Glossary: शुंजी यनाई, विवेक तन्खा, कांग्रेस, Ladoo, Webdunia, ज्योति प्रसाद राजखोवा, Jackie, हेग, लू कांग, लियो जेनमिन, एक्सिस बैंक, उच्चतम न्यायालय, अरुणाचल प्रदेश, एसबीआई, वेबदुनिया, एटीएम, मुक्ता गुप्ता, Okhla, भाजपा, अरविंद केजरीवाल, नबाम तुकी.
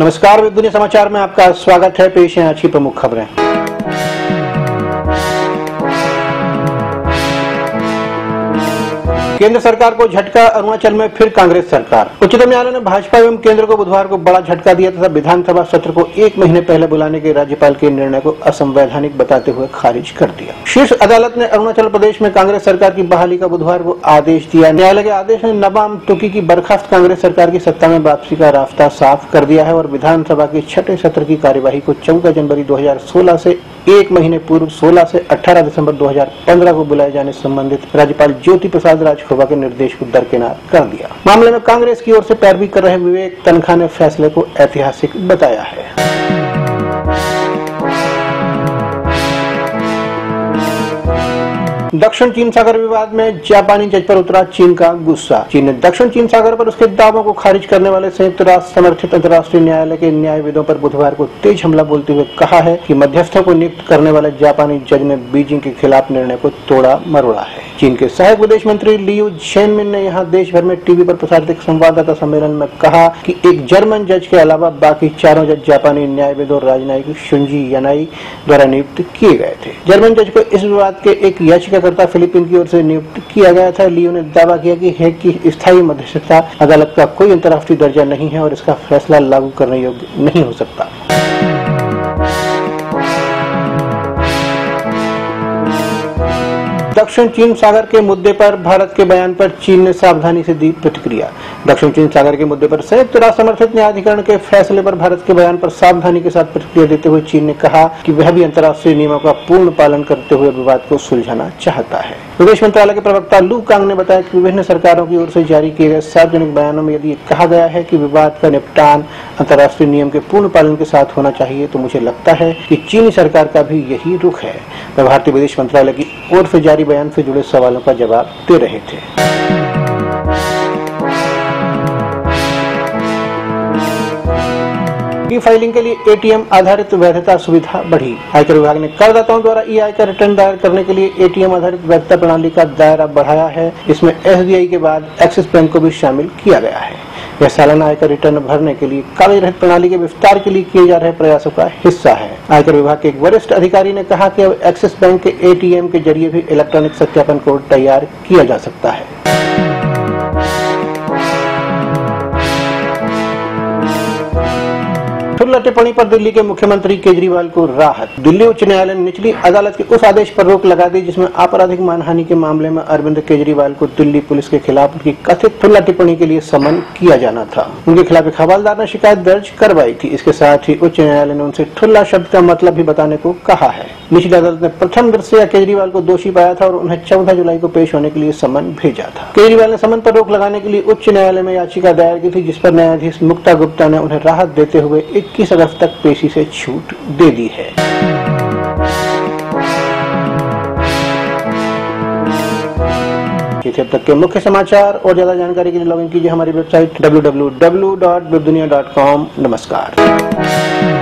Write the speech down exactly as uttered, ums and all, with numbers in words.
नमस्कार, वेबदुनिया समाचार में आपका स्वागत है। पेश हैं आज की प्रमुख खबरें। केंद्र सरकार को झटका, अरुणाचल में फिर कांग्रेस सरकार। उच्चतम न्यायालय ने भाजपा एवं केंद्र को बुधवार को बड़ा झटका दिया तथा विधानसभा सत्र को एक महीने पहले बुलाने के राज्यपाल के निर्णय को असंवैधानिक बताते हुए खारिज कर दिया। शीर्ष अदालत ने अरुणाचल प्रदेश में कांग्रेस सरकार की बहाली का बुधवार को आदेश दिया। न्यायालय के आदेश ने नबाम तुकी की बर्खास्त कांग्रेस सरकार की सत्ता में वापसी का रास्ता साफ कर दिया है और विधानसभा के छठे सत्र की कार्यवाही को चौदह जनवरी दो हजार सोलह से एक महीने पूर्व सोलह से अठारह दिसंबर दो हजार पंद्रह को बुलाए जाने संबंधित राज्यपाल ज्योति प्रसाद राजखोवा के निर्देश को दरकिनार कर दिया। मामले में कांग्रेस की ओर से पैरवी कर रहे विवेक तन्खा ने फैसले को ऐतिहासिक बताया है। दक्षिण चीन सागर विवाद में जापानी जज पर उतरा चीन का गुस्सा। चीन ने दक्षिण चीन सागर पर उसके दावों को खारिज करने वाले संयुक्त राष्ट्र समर्थित अंतर्राष्ट्रीय न्यायालय के न्यायविदों पर बुधवार को तेज हमला बोलते हुए कहा है कि मध्यस्थों को नियुक्त करने वाले जापानी जज ने बीजिंग के खिलाफ निर्णय को तोड़ा मरोड़ा है। चीन के सहायक विदेश मंत्री लियो जेनमिन ने यहाँ देश भर में टीवी पर प्रसारित एक संवाददाता सम्मेलन में कहा कि एक जर्मन जज के अलावा बाकी चारों जज जापानी न्यायविद और राजनयिक शुंजी यनाई द्वारा नियुक्त किए गए थे। जर्मन जज को इस विवाद के एक याचिका करता फिलीपीन की ओर से नियुक्त किया गया था। लियो ने दावा किया कि हेग की स्थायी मध्यस्थता अदालत का कोई अंतर्राष्ट्रीय दर्जा नहीं है और इसका फैसला लागू करने योग्य नहीं हो सकता। दक्षिण चीन सागर के मुद्दे पर भारत के बयान पर चीन ने सावधानी से दी प्रतिक्रिया। दक्षिण चीन सागर के मुद्दे पर संयुक्त राष्ट्र समर्थित न्यायाधिकरण के फैसले पर भारत के बयान पर सावधानी के साथ प्रतिक्रिया देते हुए चीन ने कहा कि वह भी अंतर्राष्ट्रीय नियमों का पूर्ण पालन करते हुए विवाद को सुलझाना चाहता है। विदेश मंत्रालय के प्रवक्ता लू कांग ने बताया कि विभिन्न सरकारों की ओर से जारी किए गए सार्वजनिक बयानों में यदि कहा गया है कि विवाद का निपटान अंतर्राष्ट्रीय नियम के पूर्ण पालन के साथ होना चाहिए तो मुझे लगता है कि चीनी सरकार का भी यही रुख है। वह भारतीय विदेश मंत्रालय की ओर से जारी बयान से जुड़े सवालों का जवाब दे रहे थे। ई फाइलिंग के लिए एटीएम आधारित वैधता सुविधा बढ़ी। आयकर विभाग ने करदाताओं द्वारा ई आयकर रिटर्न दायर करने के लिए एटीएम आधारित वैधता प्रणाली का दायरा बढ़ाया है। इसमें एसबीआई के बाद एक्सिस बैंक को भी शामिल किया गया है। यह सालाना आयकर रिटर्न भरने के लिए कागज रहित प्रणाली के विस्तार के लिए किए जा रहे प्रयासों का हिस्सा है। आयकर विभाग के एक वरिष्ठ अधिकारी ने कहा कि अब एक्सिस बैंक के एटीएम के जरिए भी इलेक्ट्रॉनिक सत्यापन कोड तैयार किया जा सकता है। ठुल्ला टिप्पणी पर दिल्ली के मुख्यमंत्री केजरीवाल को राहत। दिल्ली उच्च न्यायालय ने निचली अदालत के उस आदेश पर रोक लगा दी जिसमें आपराधिक मानहानि के मामले में अरविंद केजरीवाल को दिल्ली पुलिस के खिलाफ उनकी कथित ठुल्ला टिप्पणी के लिए समन किया जाना था। उनके खिलाफ एक हवालदार ने शिकायत दर्ज करवाई थी। इसके साथ ही उच्च न्यायालय ने उनसे ठुल्ला शब्द का मतलब भी बताने को कहा है। निचली अदालत ने प्रथम दृष्टया केजरीवाल को दोषी पाया था और उन्हें चौदह जुलाई को पेश होने के लिए समन भेजा था। केजरीवाल ने समन पर रोक लगाने के लिए उच्च न्यायालय में याचिका दायर की थी जिस पर न्यायाधीश मुक्ता गुप्ता ने उन्हें राहत देते हुए इक्कीस अगस्त तक पेशी से छूट दे दी है। अब तक के मुख्य समाचार और ज्यादा जानकारी के लिए लॉग इन कीजिए हमारी website W W W dot वेबदुनिया dot com. नमस्कार।